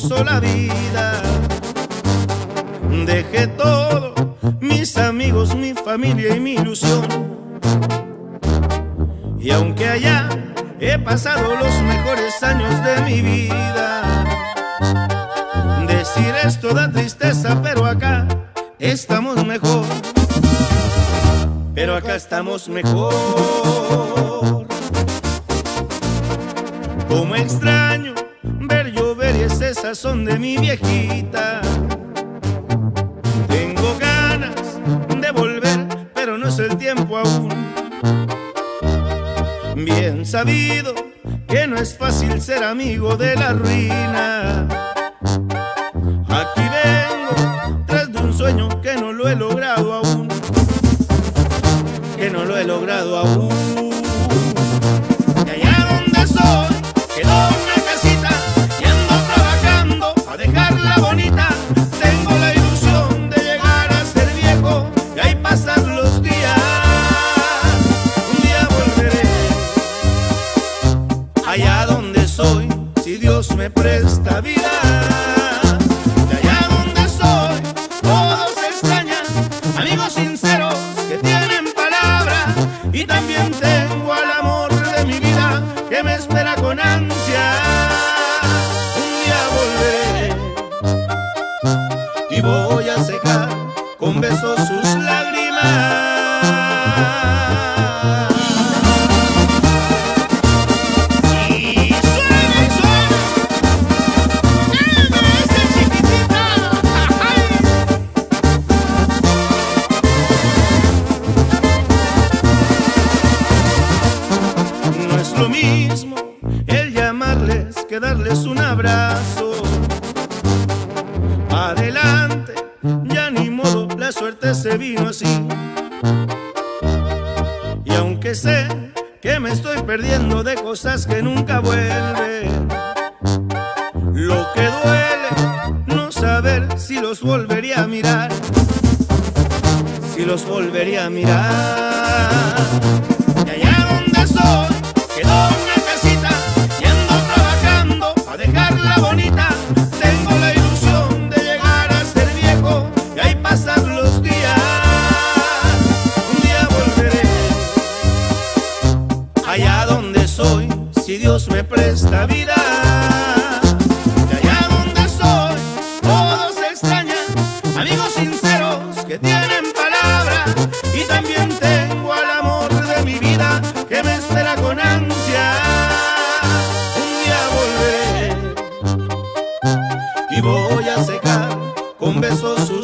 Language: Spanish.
puso la vida. Dejé todo, mis amigos, mi familia y mi ilusión. Y aunque allá he pasado los mejores años de mi vida, decir esto da tristeza, pero acá estamos mejor. Pero acá estamos mejor. Como extraño ver llover y ese sazón de mi viejita. Tengo ganas de volver, pero no es el tiempo aún. Bien sabido que no es fácil ser amigo de la ruina. Aquí vengo tras de un sueño que no lo he logrado aún. Que no lo he logrado aún. Allá donde soy, si Dios me presta vida. De allá donde soy, todos extrañan amigos sinceros que tienen palabra. Y también tengo al amor de mi vida que me espera con ansia. Un día volveré y voy a secar con besos sus lágrimas. Lo mismo el llamarles que darles un abrazo. Adelante, ya ni modo, la suerte se vino así. Y aunque sé que me estoy perdiendo de cosas que nunca vuelven, lo que duele no saber si los volvería a mirar, si los volvería a mirar. Y allá donde soy, quedó una casita yendo trabajando a dejarla bonita. Tengo la ilusión de llegar a ser viejo y ahí pasar los días. Un día volveré allá donde soy, si Dios me presta vida. De allá donde soy, todos extrañan amigos sinceros que tienen palabra. Y también tengo al amor de mi vida que me espera con ansia. Un día volveré y voy a secar con besos sus lágrimas.